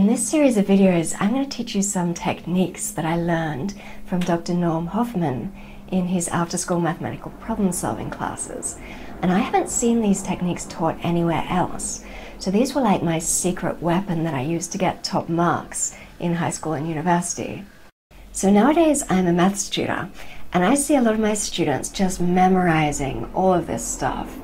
In this series of videos, I'm going to teach you some techniques that I learned from Dr. Norm Hoffman in his after-school mathematical problem-solving classes. And I haven't seen these techniques taught anywhere else. So these were like my secret weapon that I used to get top marks in high school and university. So nowadays, I'm a maths tutor, and I see a lot of my students just memorizing all of this stuff.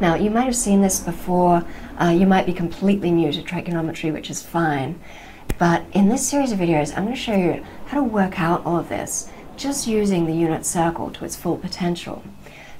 Now, you might have seen this before. You might be completely new to trigonometry, which is fine. But in this series of videos, I'm going to show you how to work out all of this, just using the unit circle to its full potential.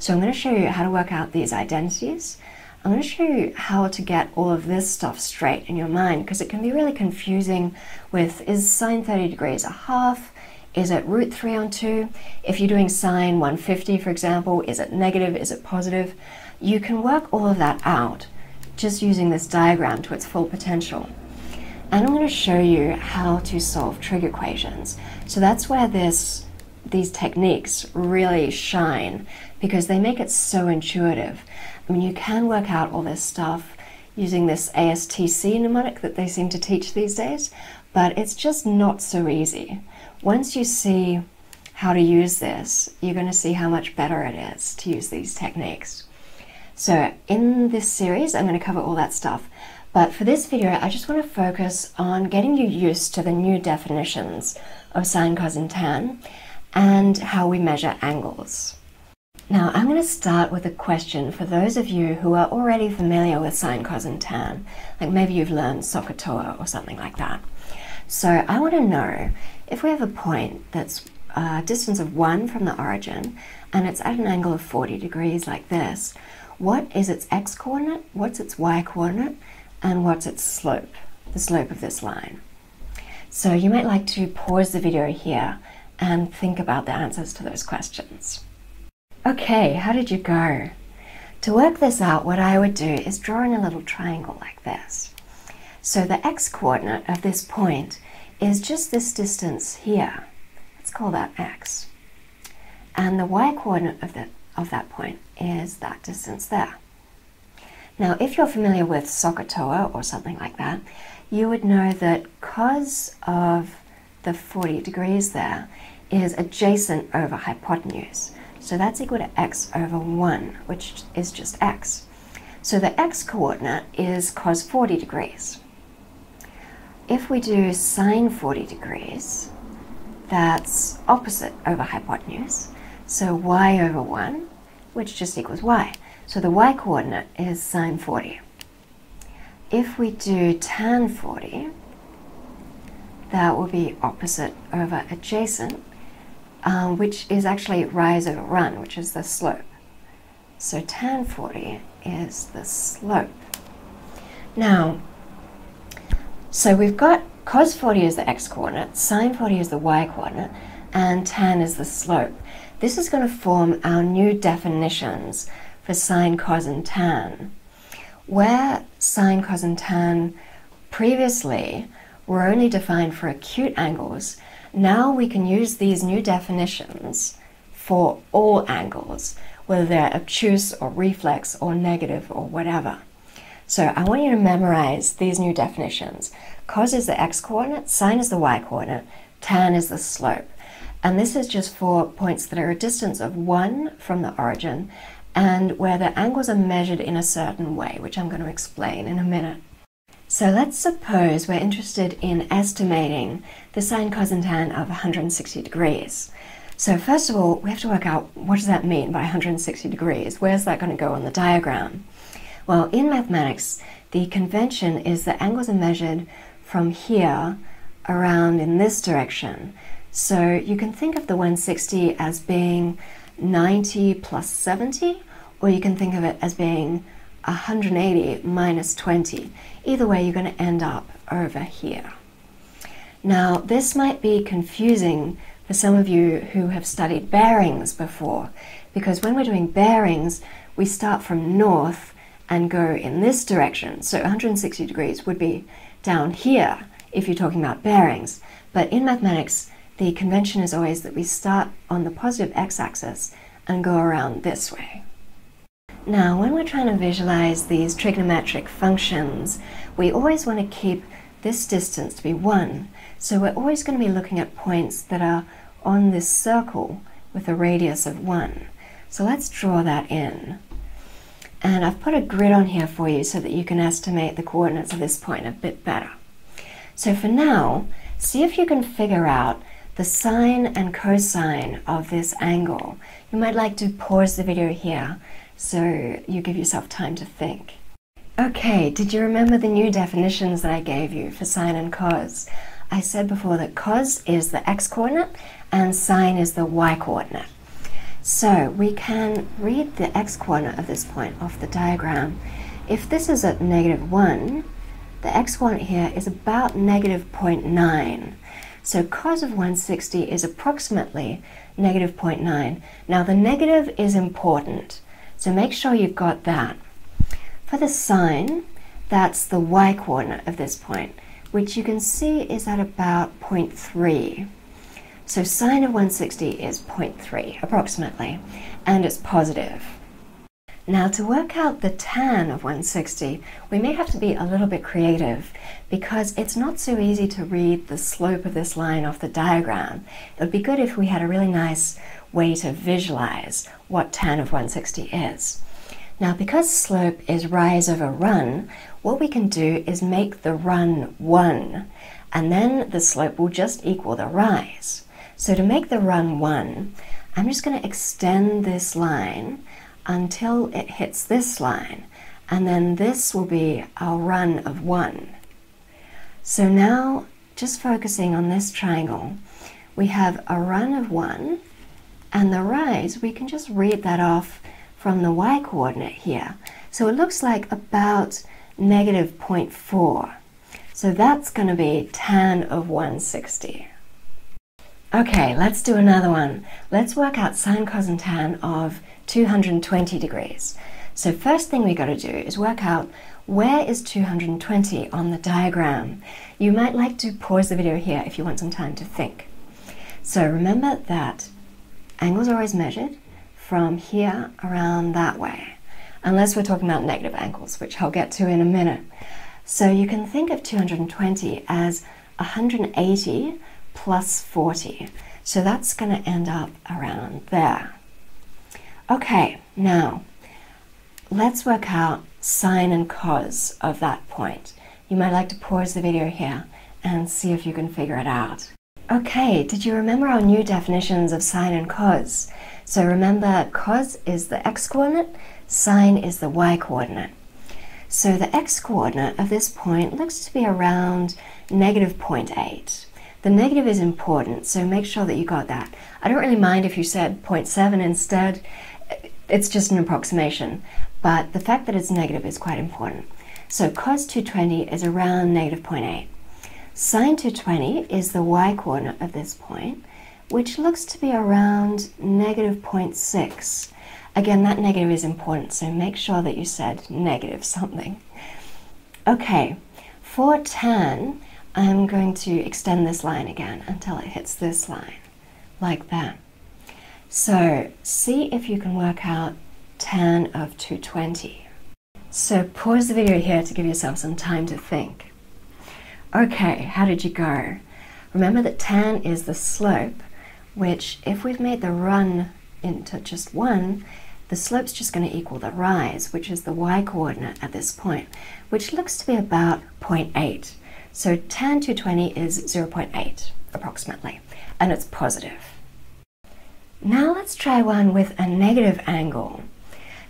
So I'm going to show you how to work out these identities. I'm going to show you how to get all of this stuff straight in your mind, because it can be really confusing with, is sine 30 degrees a half? Is it root 3 on 2? If you're doing sine 150, for example, is it negative? Is it positive? You can work all of that out just using this diagram to its full potential. And I'm going to show you how to solve trig equations. So that's where these techniques really shine, because they make it so intuitive. I mean, you can work out all this stuff using this ASTC mnemonic that they seem to teach these days, but it's just not so easy. Once you see how to use this, you're going to see how much better it is to use these techniques. So in this series, I'm going to cover all that stuff. But for this video, I just want to focus on getting you used to the new definitions of sine, cos, and tan, and how we measure angles. Now, I'm going to start with a question for those of you who are already familiar with sine, cos, and tan. Like maybe you've learned SOHCAHTOA or something like that. So I want to know, if we have a point that's a distance of 1 from the origin, and it's at an angle of 40 degrees like this, what is its x-coordinate, what's its y-coordinate, and what's its slope, the slope of this line? So you might like to pause the video here and think about the answers to those questions. Okay, how did you go? To work this out, what I would do is draw in a little triangle like this. So the x-coordinate of this point is just this distance here. Let's call that x. And the y-coordinate of that point is that distance there. Now, if you're familiar with SOHCAHTOA or something like that, you would know that cos of the 40 degrees there is adjacent over hypotenuse. So that's equal to x over 1, which is just x. So the x-coordinate is cos 40 degrees. If we do sine 40 degrees, that's opposite over hypotenuse. So y over 1, which just equals y. So the y-coordinate is sine 40. If we do tan 40, that will be opposite over adjacent, which is actually rise over run, which is the slope. So tan 40 is the slope. Now, so we've got cos 40 is the x-coordinate, sine 40 is the y-coordinate, and tan is the slope. This is going to form our new definitions for sine, cos, and tan. Where sine, cos, and tan previously were only defined for acute angles, now we can use these new definitions for all angles, whether they're obtuse or reflex or negative or whatever. So I want you to memorize these new definitions. Cos is the x-coordinate, sine is the y-coordinate, tan is the slope. And this is just for points that are a distance of 1 from the origin and where the angles are measured in a certain way, which I'm going to explain in a minute. So let's suppose we're interested in estimating the sine, cos, and tan of 160 degrees. So first of all, we have to work out, what does that mean by 160 degrees? Where's that going to go on the diagram? Well, in mathematics, the convention is that angles are measured from here around in this direction. So you can think of the 160 as being 90 plus 70, or you can think of it as being 180 minus 20. Either way, you're going to end up over here. Now, this might be confusing for some of you who have studied bearings before, because when we're doing bearings, we start from north and go in this direction. So 160 degrees would be down here if you're talking about bearings. But in mathematics, the convention is always that we start on the positive x-axis and go around this way. Now, when we're trying to visualize these trigonometric functions, we always want to keep this distance to be 1. So we're always going to be looking at points that are on this circle with a radius of 1. So let's draw that in. And I've put a grid on here for you so that you can estimate the coordinates of this point a bit better. So for now, see if you can figure out the sine and cosine of this angle. You might like to pause the video here so you give yourself time to think. Okay, did you remember the new definitions that I gave you for sine and cos? I said before that cos is the x-coordinate and sine is the y-coordinate. So we can read the x-coordinate of this point off the diagram. If this is at -1, the x-coordinate here is about -0.9. So cos of 160 is approximately -0.9. Now the negative is important, so make sure you've got that. For the sine, that's the y-coordinate of this point, which you can see is at about 0.3. So sine of 160 is 0.3, approximately, and it's positive. Now to work out the tan of 160, we may have to be a little bit creative because it's not so easy to read the slope of this line off the diagram. It would be good if we had a really nice way to visualize what tan of 160 is. Now because slope is rise over run, what we can do is make the run 1, and then the slope will just equal the rise. So to make the run 1, I'm just going to extend this line until it hits this line, and then this will be our run of 1. So now, just focusing on this triangle, we have a run of 1, and the rise, we can just read that off from the y-coordinate here. So it looks like about -0.4. So that's going to be tan of 160. Okay, let's do another one. Let's work out sine, cos, and tan of 220 degrees. So first thing we got to do is work out where is 220 on the diagram. You might like to pause the video here if you want some time to think. So remember that angles are always measured from here around that way, unless we're talking about negative angles, which I'll get to in a minute. So you can think of 220 as 180 plus 40. So that's going to end up around there. Okay, now let's work out sine and cos of that point. You might like to pause the video here and see if you can figure it out. Okay, did you remember our new definitions of sine and cos? So remember, cos is the x-coordinate, sine is the y-coordinate. So the x-coordinate of this point looks to be around -0.8. The negative is important, so make sure that you got that. I don't really mind if you said 0.7 instead. It's just an approximation, but the fact that it's negative is quite important. So cos 220 is around -0.8. Sine 220 is the y-coordinate of this point, which looks to be around -0.6. Again, that negative is important, so make sure that you said negative something. Okay, for tan, I'm going to extend this line again until it hits this line, like that. So see if you can work out tan of 220. So pause the video here to give yourself some time to think. Okay, how did you go? Remember that tan is the slope, which if we've made the run into just 1, the slope's just going to equal the rise, which is the y-coordinate at this point, which looks to be about 0.8. So tan 220 is 0.8, approximately, and it's positive. Now let's try one with a negative angle.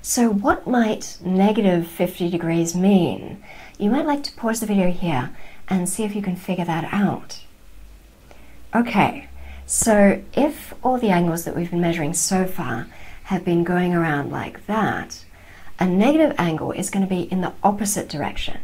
So what might -50 degrees mean? You might like to pause the video here and see if you can figure that out. Okay, so if all the angles that we've been measuring so far have been going around like that, a negative angle is going to be in the opposite direction.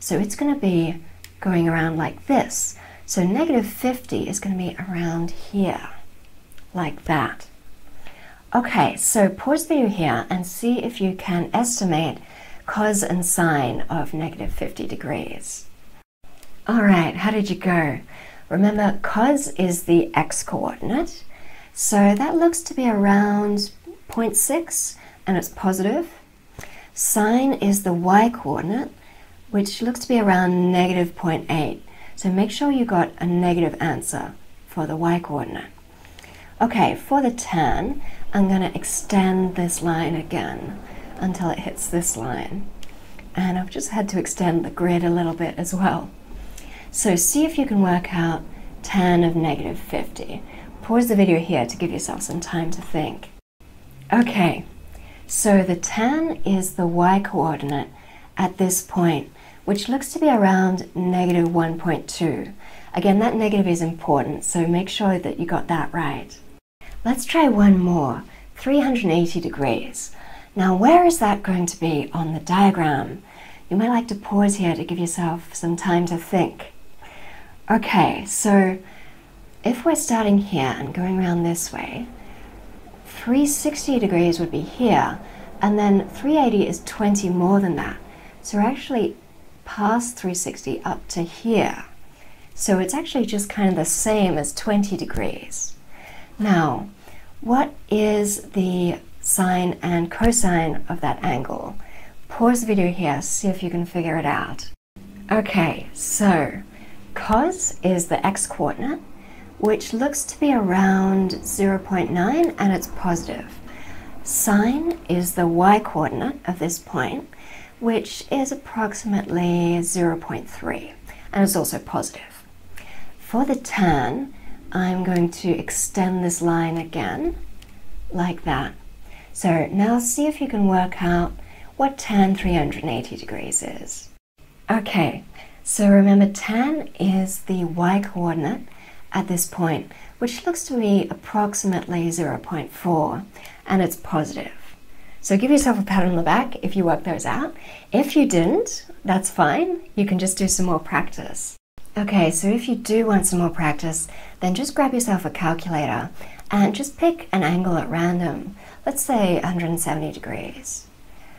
So it's going to be going around like this. So -50 is going to be around here, like that. Okay, so pause the video here and see if you can estimate cos and sine of -50 degrees. All right, how did you go? Remember, cos is the x-coordinate, so that looks to be around 0.6, and it's positive. Sine is the y-coordinate, which looks to be around -0.8. So make sure you got a negative answer for the y-coordinate. Okay, for the tan, I'm going to extend this line again until it hits this line. And I've just had to extend the grid a little bit as well. So see if you can work out tan of negative 50. Pause the video here to give yourself some time to think. Okay, so the tan is the y-coordinate at this point, which looks to be around negative 1.2. Again, that negative is important, so make sure that you got that right. Let's try one more, 380 degrees. Now, where is that going to be on the diagram? You might like to pause here to give yourself some time to think. Okay, so if we're starting here and going around this way, 360 degrees would be here, and then 380 is 20 more than that. So we're actually past 360 up to here. So it's actually just kind of the same as 20 degrees. Now, what is the sine and cosine of that angle? Pause the video here, see if you can figure it out. Okay, so cos is the x-coordinate, which looks to be around 0.9, and it's positive. Sine is the y-coordinate of this point, which is approximately 0.3, and it's also positive. For the tan, I'm going to extend this line again, like that. So now see if you can work out what tan 380 degrees is. Okay, so remember tan is the y-coordinate at this point, which looks to be approximately 0.4, and it's positive. So give yourself a pat on the back if you work those out. If you didn't, that's fine. You can just do some more practice. Okay, so if you do want some more practice, then just grab yourself a calculator and just pick an angle at random. Let's say 170 degrees.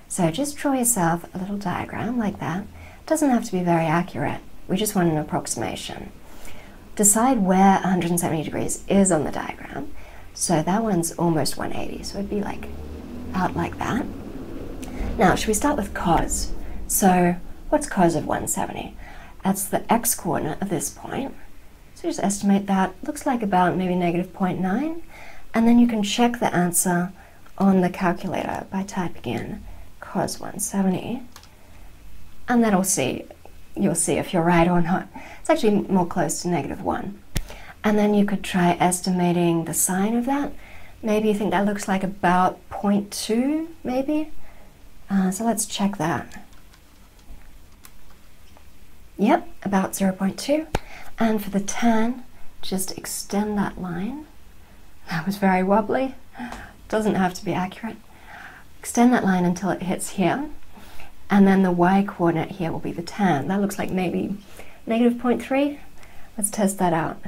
So just draw yourself a little diagram like that. It doesn't have to be very accurate. We just want an approximation. Decide where 170 degrees is on the diagram. So that one's almost 180, so it'd be like out like that. Now, should we start with cos? So what's cos of 170? That's the x-coordinate of this point. So just estimate that. Looks like about maybe negative 0.9. And then you can check the answer on the calculator by typing in cos 170. And that'll see, you'll see if you're right or not. It's actually more close to negative 1. And then you could try estimating the sine of that. Maybe you think that looks like about 0.2, maybe? So let's check that. Yep, about 0.2. And for the tan, just extend that line. That was very wobbly. Doesn't have to be accurate. Extend that line until it hits here. And then the y-coordinate here will be the tan. That looks like maybe negative 0.3. Let's test that out.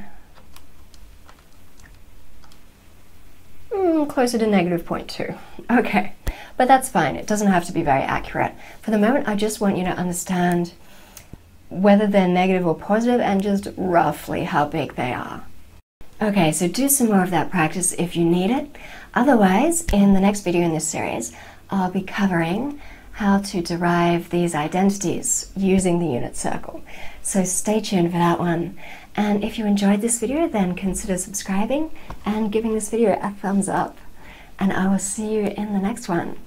Closer to negative 0.2. Okay, but that's fine. It doesn't have to be very accurate. For the moment, I just want you to understand whether they're negative or positive and just roughly how big they are. Okay, so do some more of that practice if you need it. Otherwise, in the next video in this series, I'll be covering how to derive these identities using the unit circle. So stay tuned for that one. And if you enjoyed this video, then consider subscribing and giving this video a thumbs up. And I will see you in the next one.